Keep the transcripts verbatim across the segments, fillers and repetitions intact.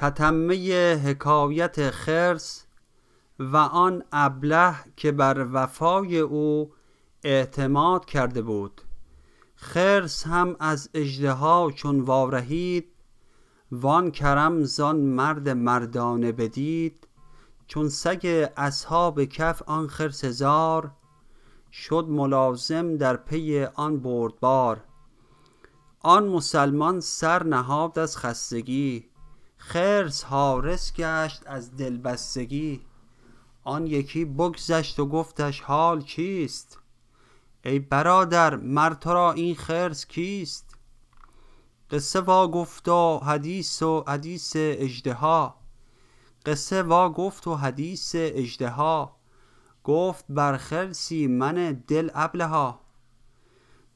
تتمه حکایت خرس و آن ابله که بر وفای او اعتماد کرده بود. خرس هم از اژدها چون وارهید، وان کرم زان مرد مردانه بدید. چون سگ اصحاب کهف آن خرس زار، شد ملازم در پی آن بردبار. آن مسلمان سر نهاد از خستگی، خرس حارس گشت از دلبستگی. آن یکی بگذشت و گفتش حال چیست؟ ای برادر مر تو را این خرس کیست؟ قصه وا گفت و حدیث و حدیث اژدها، قصه وا گفت و حدیث اژدها. گفت بر خرسی من دل ابلها،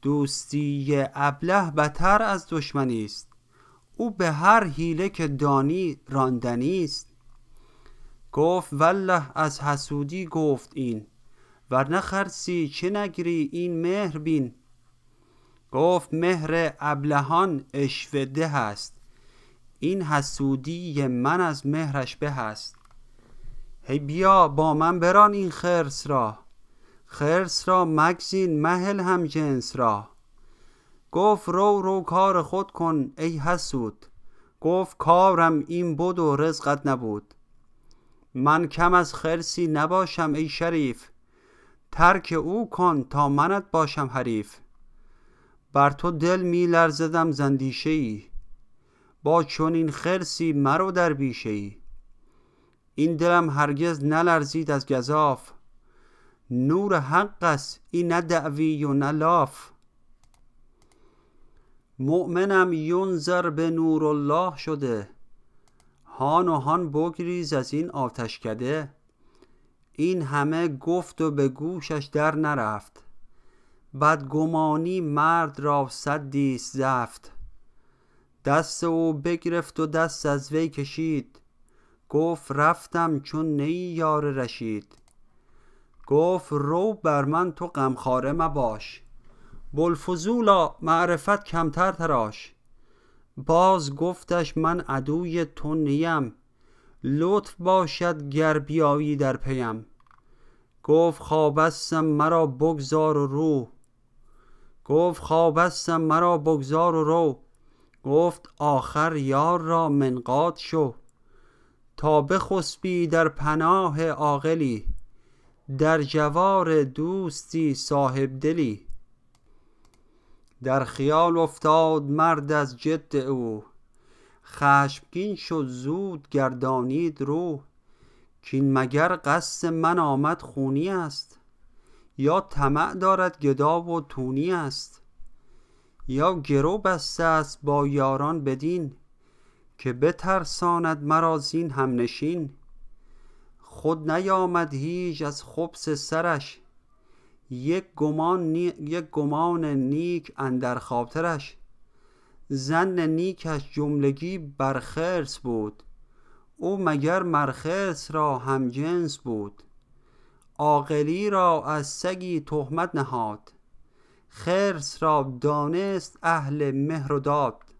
دوستی ابله بتر از دشمنی است. او به هر حیله که دانی راندنی است. گفت والله از حسودی گفت این، ورنه خرسی چه نگری این مهر بین. گفت مهر ابلهان اشوده هست، این حسودی من از مهرش به هست. هی بیا با من بران این خرس را، خرس را مگزین مهل هم جنس را. گفت رو رو کار خود کن ای حسود، گفت کارم این بود و رزقت نبود. من کم از خرسی نباشم ای شریف، ترک او کن تا منت باشم حریف. بر تو دل می لرزدم زندیشه ای، با چنین خرسی مرو در بیشه ای. این دلم هرگز نلرزید از گزاف، نور حق است این نه دعوی و نه لاف. مؤمنم یونزر به نور الله شده، هان و هان بگریز از این آتشکده. این همه گفت و به گوشش در نرفت، بدگمانی مرد را صدی است زفت. دست او بگرفت و دست از وی کشید، گفت رفتم چون نی یار رشید. گفت رو بر من تو غمخواره مباش، بوالفضولا معرفت کمتر تراش. باز گفتش من عدوی تو نیم، لطف باشد گر بیایی در پیم. گفت خوابستم مرا بگذار و رو، گفت خوابستم مرا بگذار و رو. گفت آخر یار را منقاد شو، تا بخسبی در پناه عاقلی، در جوار دوستی صاحب دلی. در خیال افتاد مرد از جد او، خشمگین شد زود گردانید رو. کین مگر قصد من آمد خونی است، یا طمع دارد گدا و تونی است. یا گرو بسته است با یاران بدین، که بترساند مرا زین همنشین. خود نیامد هیچ از خبث سرش، یک گمان, نی... یک گمان نیک اندر خاطرش. ظن نیکش جملگی بر خرس بود، او مگر مر خرس را همجنس بود. عاقلی را از سگی تهمت نهاد، خرس را دانست اهل مهر و داد.